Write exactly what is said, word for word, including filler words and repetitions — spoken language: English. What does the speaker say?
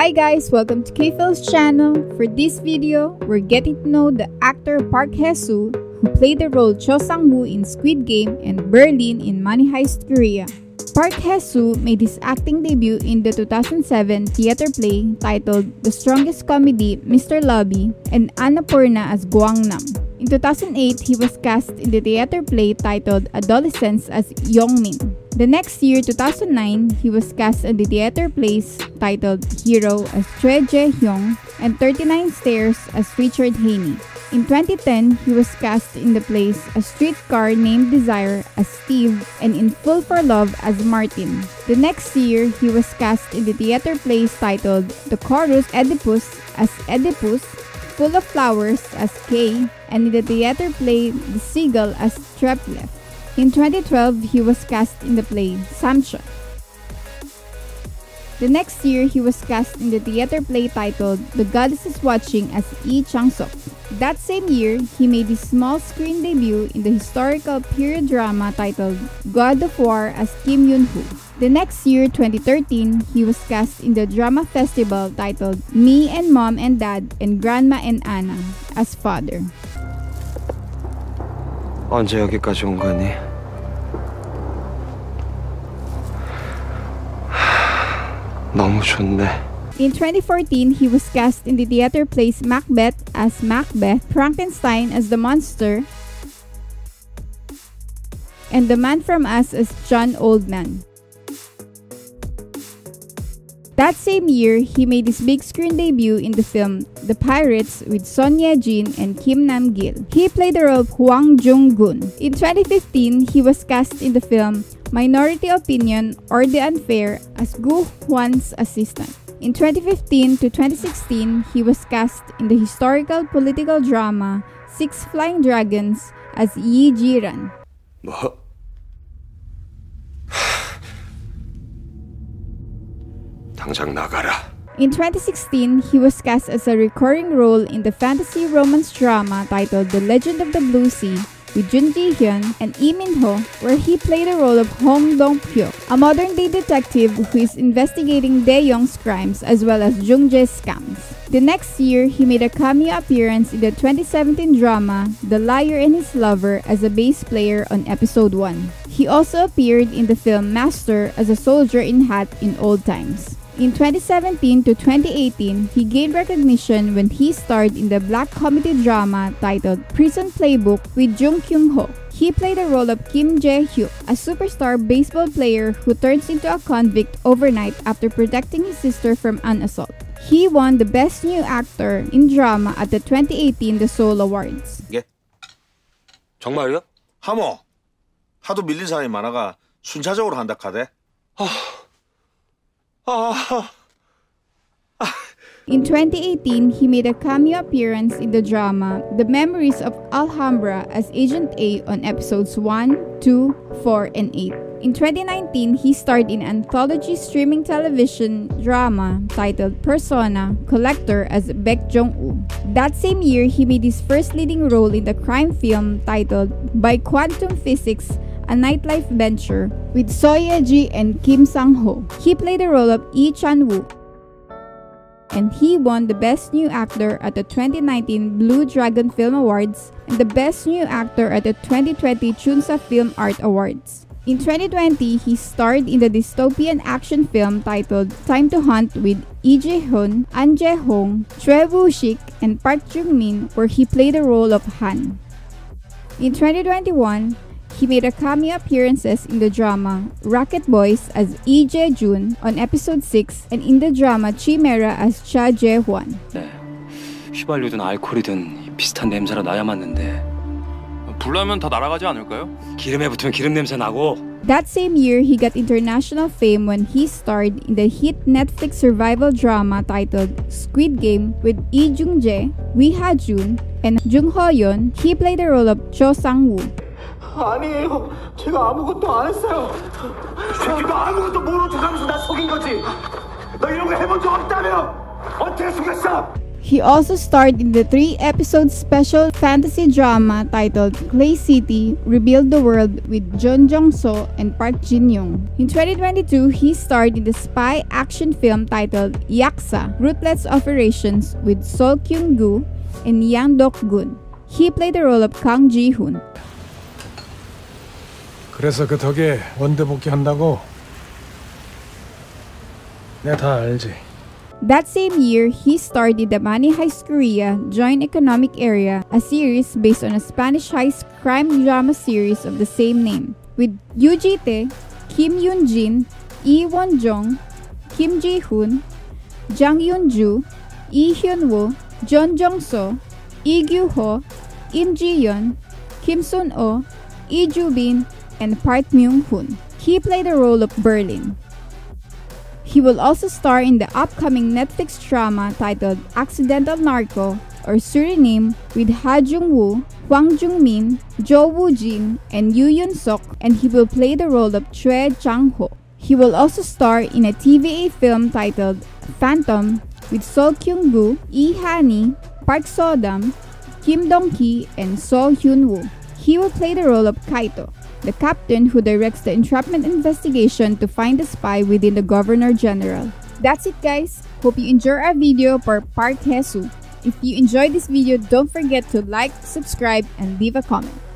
Hi guys! Welcome to K-Feels Channel. For this video, we're getting to know the actor Park Hae Soo, who played the role Cho Sang-woo in Squid Game and Berlin in Money Heist Korea. Park Hae Soo made his acting debut in the two thousand seven theater play titled The Strongest Comedy, Mister Lobby, and Annapurna as Gwangnam. In two thousand eight, he was cast in the theater play titled Adolescence as Yongmin. The next year, two thousand nine, he was cast in the theater plays titled Hero as Choi Jae-hyung and thirty-nine Stairs as Richard Haney. In twenty ten, he was cast in the plays A Streetcar Named Desire as Steve and in Fool for Love as Martin. The next year, he was cast in the theater plays titled The Chorus Oedipus as Oedipus, Full of Flowers as Kay, and in the theater play The Seagull as Treplef. In twenty twelve, he was cast in the play Samson. The next year, he was cast in the theater play titled The Goddess is Watching as Lee Chang-sok. That same year, he made his small screen debut in the historical period drama titled God of War as Kim Nam Gil. The next year, twenty thirteen, he was cast in the drama festival titled Me and Mom and Dad and Grandma and Anna as Father. 언제 여기까지 온 거니? 너무 좋네. In twenty fourteen, he was cast in the theater plays Macbeth as Macbeth, Frankenstein as the Monster, and The Man from Us as John Oldman. That same year, he made his big screen debut in the film The Pirates with Son Ye Jin and Kim Nam Gil. He played the role of Hwang Jung-gun. In twenty fifteen, he was cast in the film Minority Opinion or the Unfair as Gu Hwan's assistant. In twenty fifteen to twenty sixteen, he was cast in the historical political drama Six Flying Dragons as Yi Ji-ran. What? In twenty sixteen, he was cast as a recurring role in the fantasy romance drama titled The Legend of the Blue Sea with Jun Ji-hyun and Lee Min-ho, where he played the role of Hong Dong-pyo, a modern-day detective who is investigating Dae-young's crimes as well as Jung Jae-'s scams. The next year, he made a cameo appearance in the twenty seventeen drama The Liar and His Lover as a bass player on episode one. He also appeared in the film Master as a soldier in hat in old times. In twenty seventeen to twenty eighteen, he gained recognition when he starred in the black comedy drama titled Prison Playbook with Jung Kyung Ho. He played the role of Kim Jae-hyuk, a superstar baseball player who turns into a convict overnight after protecting his sister from an assault. He won the Best New Actor in Drama at the twenty eighteen The Soul Awards. Yeah. 정말요? 하모. 하도 밀린 사람이 많아가 순차적으로 한다 카대. In twenty eighteen, he made a cameo appearance in the drama The Memories of Alhambra as Agent A on episodes one, two, four, and eight. In twenty nineteen, he starred in anthology streaming television drama titled Persona Collector as Baek Jong-woo. That same year, he made his first leading role in the crime film titled By Quantum Physics, a nightlife venture with Seo Ye-ji and Kim Sang-ho. He played the role of Lee Chan-woo, and he won the Best New Actor at the twenty nineteen Blue Dragon Film Awards and the Best New Actor at the twenty twenty Chunsa Film Art Awards. In twenty twenty, he starred in the dystopian action film titled Time to Hunt with Lee Jae-hoon, An Jae-hong, Choi Woo-sik, and Park Jung-min, where he played the role of Han. In twenty twenty-one, he made a cameo appearances in the drama Rocket Boys as Lee Jae-jun on episode six and in the drama Chimera as Cha Jae-hwan. 네, 휘발유든 알코올이든 비슷한 냄새라 나야 맞는데 불나면 다 날아가지 않을까요? 기름에 붙으면 기름 냄새 나고. That same year, he got international fame when he starred in the hit Netflix survival drama titled Squid Game with Lee Jung-jae, Wi Ha-jun, and Jung Ho-yeon. He played the role of Cho Sang-woo. 아니에요. 제가 아무것도 안 했어요. 새끼가 아무것도 모르고 가면서 나 속인 거지. 너 이런 거 해본 적 없다며. 어떻게 속였어? He also starred in the three-episode special fantasy drama titled Clay City Rebuild the World with Jun Jong-soo and Park Jin-young. In twenty twenty-two, he starred in the spy action film titled Yaksa Ruthless Operations with Seo Kyung-gu and Yang Dok-gun. He played the role of Kang Ji-hoon. 그래서 그 덕에 원대 복귀한다고 내가 다 알지. That same year, he starred in the Money Heist Korea Joint Economic Area, a series based on a Spanish heist crime drama series of the same name, with Yoo Ji-tae, Kim Yoon-jin, Lee Won-jong, Kim Ji-hoon, Jang Yoon-ju, Lee Hyun-woo, Jun Jong-soo, Lee Gyu-ho, Im Ji-yeon, Kim Sun-oh, Lee Ju-bin, and Park Myung-hoon. He played the role of Berlin. He will also star in the upcoming Netflix drama titled Accidental Narco or Suriname with Ha Jung-woo, Hwang Jung-min, Jo Woo-jin, and Yoo Yun-suk, and he will play the role of Choi Chang-ho. He will also star in a T V A film titled Phantom with Seo Kyung-gu, Lee Han-hee, Park So-dam, Kim Dong-ki, and Seo Hyun-woo. He will play the role of Kaito, the captain who directs the entrapment investigation to find the spy within the Governor General. That's it, guys. Hope you enjoy our video for Park Hae Soo. If you enjoyed this video, don't forget to like, subscribe, and leave a comment.